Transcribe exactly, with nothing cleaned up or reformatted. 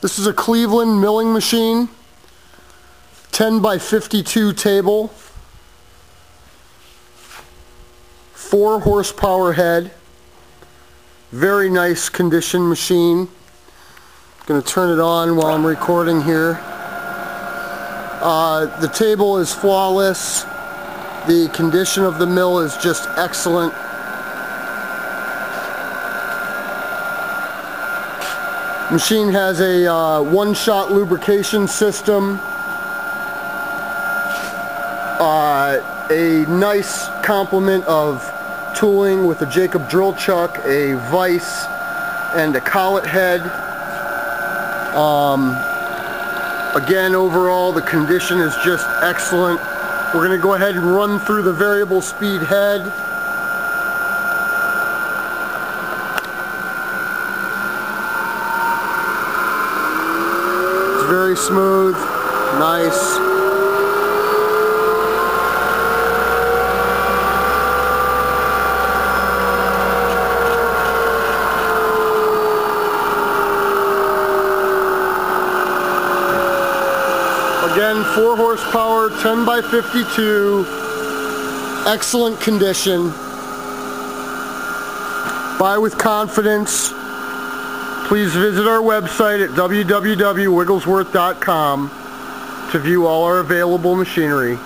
This is a Cleveland milling machine, ten by fifty-two table, four horsepower head, very nice condition machine. I'm going to turn it on while I'm recording here. Uh, the table is flawless. The condition of the mill is just excellent. Machine has a uh, one-shot lubrication system, uh, a nice complement of tooling with a Jacob drill chuck, a vise, and a collet head. Um, again, overall, the condition is just excellent. We're going to go ahead and run through the variable speed head. Very smooth, nice. Again, four horsepower, ten by fifty-two, excellent condition. Buy with confidence. Please visit our website at w w w dot wigglesworth dot com to view all our available machinery.